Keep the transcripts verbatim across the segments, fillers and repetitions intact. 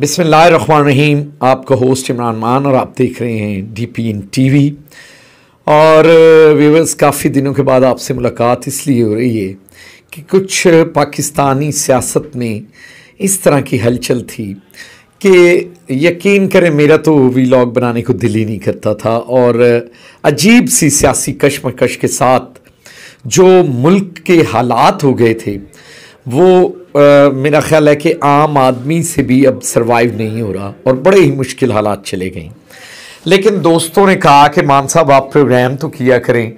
बिस्मिल्लाहिर्रहमानिर्रहीम। आपका होस्ट इमरान मान और आप देख रहे हैं D P in T V. और व्यूवर्स, काफ़ी दिनों के बाद आपसे मुलाकात इसलिए हो रही है कि कुछ पाकिस्तानी सियासत में इस तरह की हलचल थी कि यकीन करें मेरा तो व्लॉग बनाने को दिल ही नहीं करता था। और अजीब सी सियासी कशमकश के साथ जो मुल्क के हालात हो गए थे वो Uh, मेरा ख्याल है कि आम आदमी से भी अब सरवाइव नहीं हो रहा और बड़े ही मुश्किल हालात चले गए। लेकिन दोस्तों ने कहा कि मान साहब आप प्रोग्राम तो किया करें,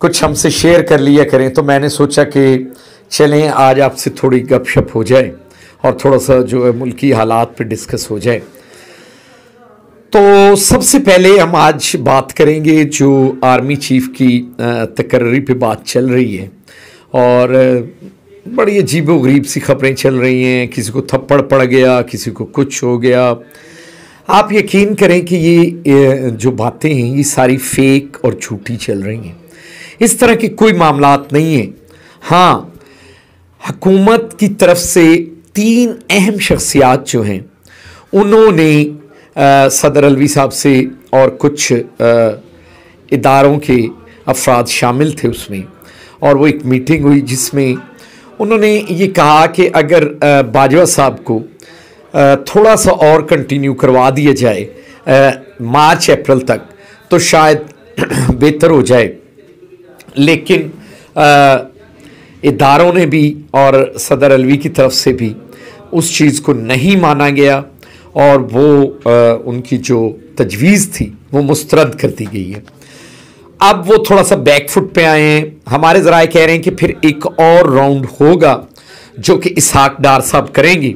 कुछ हमसे शेयर कर लिया करें, तो मैंने सोचा कि चलें आज आपसे थोड़ी गपशप हो जाए और थोड़ा सा जो है मुल्की हालात पे डिस्कस हो जाए। तो सबसे पहले हम आज बात करेंगे जो आर्मी चीफ की तकर्री पे बात चल रही है और बड़ी अजीबो गरीब सी खबरें चल रही हैं। किसी को थप्पड़ पड़ गया, किसी को कुछ हो गया। आप यकीन करें कि ये जो बातें हैं ये सारी फेक और झूठी चल रही हैं। इस तरह के कोई मामलात नहीं हैं। हाँ, हकूमत की तरफ से तीन अहम शख्सियात जो हैं उन्होंने सदर अलवी साहब से और कुछ इदारों के अफराद शामिल थे उसमें, और वो एक मीटिंग हुई जिसमें उन्होंने ये कहा कि अगर बाजवा साहब को थोड़ा सा और कंटिन्यू करवा दिया जाए मार्च अप्रैल तक तो शायद बेहतर हो जाए। लेकिन इदारों ने भी और सदर अलवी की तरफ से भी उस चीज़ को नहीं माना गया और वो उनकी जो तजवीज़ थी वो मुस्तरद कर दी गई है। अब वो थोड़ा सा बैकफुट पे आए हैं। हमारे ज़राए कह रहे हैं कि फिर एक और राउंड होगा जो कि इसहाक डार साहब करेंगे,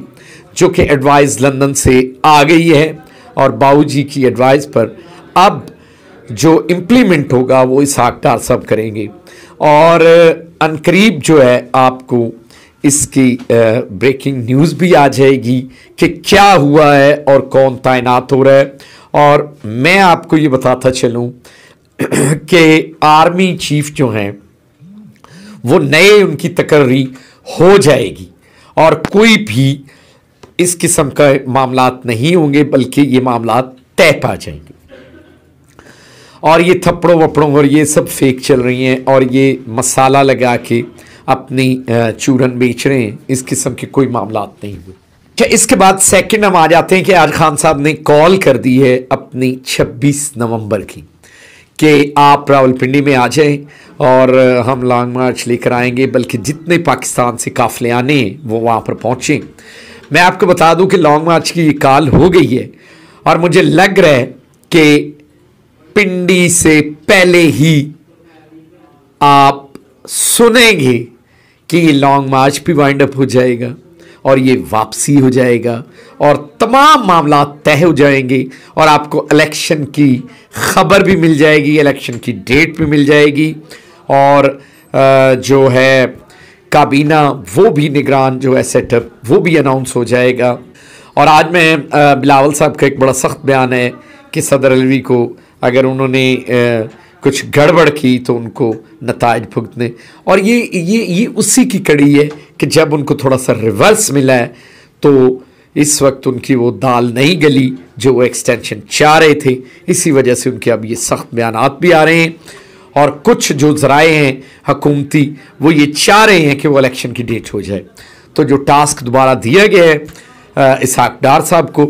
जो कि एडवाइस लंदन से आ गई है और बाबूजी की एडवाइस पर अब जो इम्प्लीमेंट होगा वो इसहाक डार साहब करेंगे। और अनकरीब जो है आपको इसकी ब्रेकिंग न्यूज़ भी आ जाएगी कि क्या हुआ है और कौन तैनात हो रहा है। और मैं आपको ये बताता चलूँ कि आर्मी चीफ जो हैं वो नए उनकी तकर्री हो जाएगी और कोई भी इस किस्म का मामलात नहीं होंगे, बल्कि ये मामलात तय पा जाएंगे। और ये थप्पड़ों वपड़ों और ये सब फेक चल रही हैं और ये मसाला लगा के अपनी चूरन बेच रहे हैं। इस किस्म के कोई मामलात नहीं हुए। अच्छा, इसके बाद सेकंड हम आ जाते हैं कि आर खान साहब ने कॉल कर दी है अपनी छब्बीस नवंबर की कि आप रावलपिंडी में आ जाएं और हम लॉन्ग मार्च लेकर आएंगे, बल्कि जितने पाकिस्तान से काफ़िले आने हैं वो वहाँ पर पहुँचें। मैं आपको बता दूं कि लॉन्ग मार्च की ये कॉल हो गई है और मुझे लग रहा है कि पिंडी से पहले ही आप सुनेंगे कि ये लॉन्ग मार्च भी वाइंड अप हो जाएगा और ये वापसी हो जाएगा और तमाम मामला तय हो जाएंगे और आपको इलेक्शन की खबर भी मिल जाएगी, इलेक्शन की डेट भी मिल जाएगी। और जो है काबीना वो भी निगरान जो है सेटअप वो भी अनाउंस हो जाएगा। और आज मैं बिलावल साहब का एक बड़ा सख्त बयान है कि सदर अलवी को अगर उन्होंने कुछ गड़बड़ की तो उनको नताइज भुगतने, और ये ये ये उसी की कड़ी है कि जब उनको थोड़ा सा रिवर्स मिला है तो इस वक्त उनकी वो दाल नहीं गली जो वो एक्सटेंशन चाह रहे थे। इसी वजह से उनके अब ये सख्त बयानात भी आ रहे हैं और कुछ जो ज़राए हैं हकूमती वो ये चाह रहे हैं कि वो इलेक्शन की डेट हो जाए। तो जो टास्क दोबारा दिया गया है इसहाक डार साहब को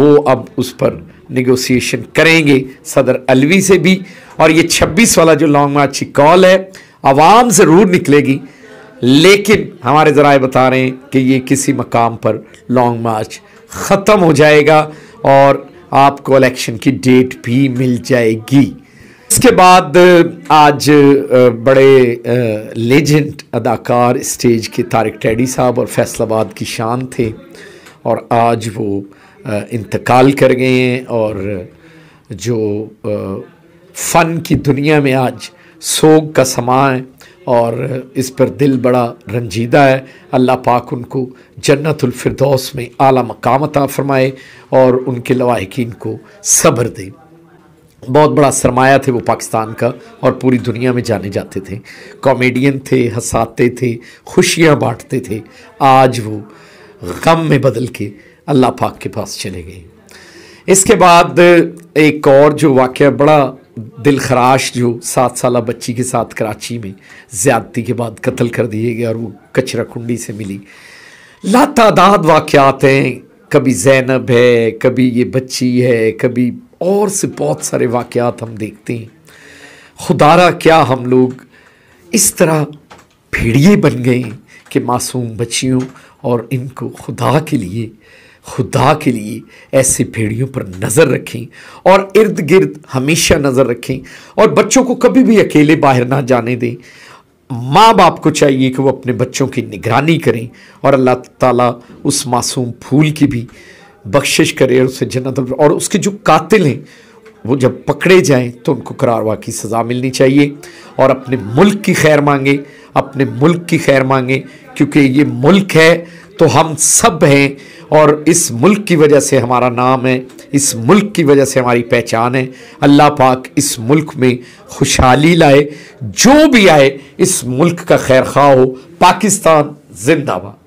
वो अब उस पर निगोसिएशन करेंगे सदर अलवी से भी। और ये छब्बीस वाला जो लॉन्ग मार्च की कॉल है आवाम ज़रूर निकलेगी, लेकिन हमारे ज़राए बता रहे हैं कि ये किसी मकाम पर लॉन्ग मार्च ख़त्म हो जाएगा और आपको इलेक्शन की डेट भी मिल जाएगी। इसके बाद आज बड़े लेजेंड अदाकार स्टेज के तारिक टैडी साहब और फैसलाबाद की शान थे और आज वो इंतकाल कर गए हैं। और जो फ़न की दुनिया में आज सोग का समा है और इस पर दिल बड़ा रंजीदा है। अल्लाह पाक उनको जन्नतुल फिरदौस में आला मकाम अता फरमाए और उनके लवाहिकीन को सब्र दे। बहुत बड़ा सरमाया थे वो पाकिस्तान का और पूरी दुनिया में जाने जाते थे। कॉमेडियन थे, हंसाते थे, खुशियाँ बाँटते थे। आज वो गम में बदल के अल्लाह पाक के पास चले गए। इसके बाद एक और जो वाक़या बड़ा दिल खराश, जो सात साल बच्ची के साथ कराची में ज़्यादती के बाद कत्ल कर दिए गए और वो कचरा कुंडी से मिली। लातादाद वाक़यात हैं, कभी ज़ैनब है, कभी ये बच्ची है, कभी और से बहुत सारे वाक़यात हम देखते हैं। खुदारा क्या हम लोग इस तरह भेड़िए बन गए कि मासूम बच्चियों और इनको खुदा के लिए खुदा के लिए ऐसे भेड़ियों पर नज़र रखें और इर्द गिर्द हमेशा नज़र रखें और बच्चों को कभी भी अकेले बाहर ना जाने दें। माँ बाप को चाहिए कि वो अपने बच्चों की निगरानी करें और अल्लाह ताला उस मासूम फूल की भी बख्शिश करे और उसे जन्नत, और उसके जो कातिल हैं वो जब पकड़े जाएं तो उनको करारवा की सज़ा मिलनी चाहिए। और अपने मुल्क की खैर मांगें, अपने मुल्क की खैर मांगें, क्योंकि ये मुल्क है तो हम सब हैं और इस मुल्क की वजह से हमारा नाम है, इस मुल्क की वजह से हमारी पहचान है। अल्लाह पाक इस मुल्क में खुशहाली लाए, जो भी आए इस मुल्क का खैर खा हो। पाकिस्तान जिंदाबाद।